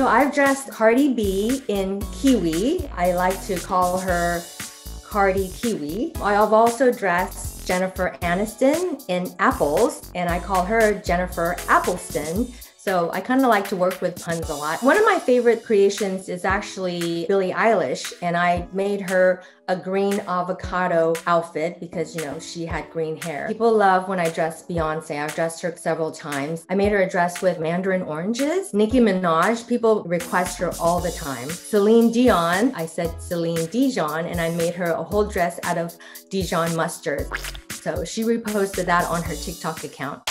So I've dressed Cardi B in Kiwi. I like to call her Cardi Kiwi. I've also dressed Jennifer Aniston in apples, and I call her Jennifer Appleston. So I kind of like to work with puns a lot. One of my favorite creations is actually Billie Eilish, and I made her a green avocado outfit because, you know, she had green hair. People love when I dress Beyonce. I've dressed her several times. I made her a dress with mandarin oranges. Nicki Minaj, people request her all the time. Celine Dion, I said Celine Dijon, and I made her a whole dress out of Dijon mustard. So she reposted that on her TikTok account.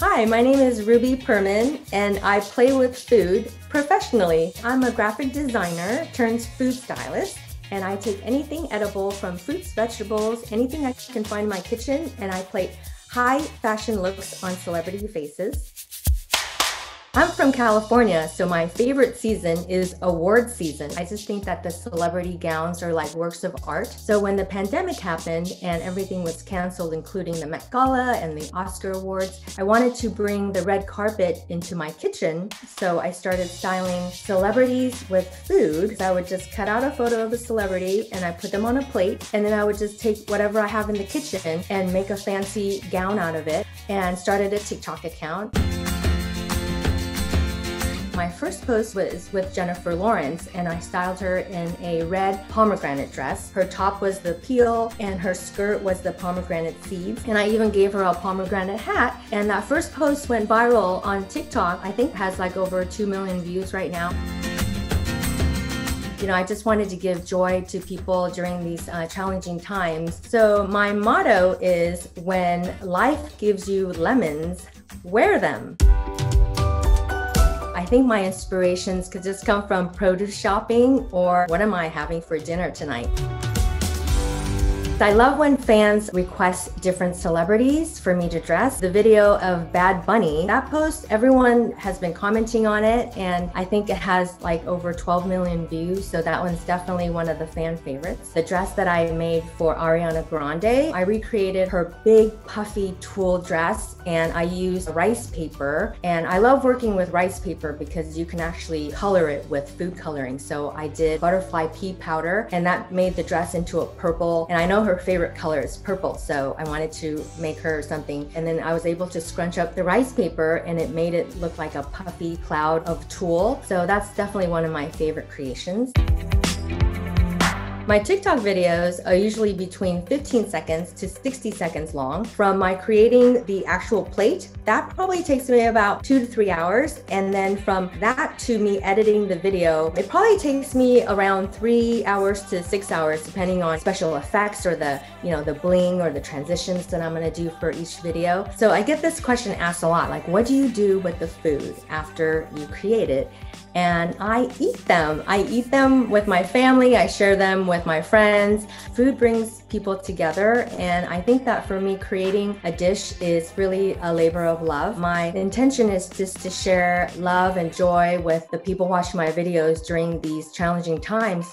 Hi, my name is Ruby Perman, and I play with food professionally. I'm a graphic designer turned food stylist, and I take anything edible from fruits, vegetables, anything I can find in my kitchen, and I plate high fashion looks on celebrity faces. I'm from California, so my favorite season is award season. I just think that the celebrity gowns are like works of art. So when the pandemic happened and everything was canceled, including the Met Gala and the Oscar Awards, I wanted to bring the red carpet into my kitchen. So I started styling celebrities with food. So I would just cut out a photo of a celebrity and I put them on a plate. And then I would just take whatever I have in the kitchen and make a fancy gown out of it, and started a TikTok account. My first post was with Jennifer Lawrence, and I styled her in a red pomegranate dress. Her top was the peel and her skirt was the pomegranate seeds. And I even gave her a pomegranate hat. And that first post went viral on TikTok. I think it has like over 2 million views right now. You know, I just wanted to give joy to people during these challenging times. So my motto is, when life gives you lemons, wear them. I think my inspirations could just come from produce shopping or what am I having for dinner tonight. I love when fans request different celebrities for me to dress. The video of Bad Bunny, that post, everyone has been commenting on it, and I think it has like over 12 million views, so that one's definitely one of the fan favorites. The dress that I made for Ariana Grande, I recreated her big puffy tulle dress, and I used rice paper, and I love working with rice paper because you can actually color it with food coloring. So I did butterfly pea powder, and that made the dress into a purple, and I know her favorite color is purple, so I wanted to make her something. And then I was able to scrunch up the rice paper, and it made it look like a puffy cloud of tulle. So that's definitely one of my favorite creations. My TikTok videos are usually between 15 seconds to 60 seconds long. From my creating the actual plate, that probably takes me about 2 to 3 hours. And then from that to me editing the video, it probably takes me around 3 hours to 6 hours, depending on special effects or the, you know, the bling or the transitions that I'm gonna do for each video. So I get this question asked a lot, like, what do you do with the food after you create it? And I eat them. I eat them with my family. I share them with my friends. Food brings people together. And I think that for me, creating a dish is really a labor of love. My intention is just to share love and joy with the people watching my videos during these challenging times.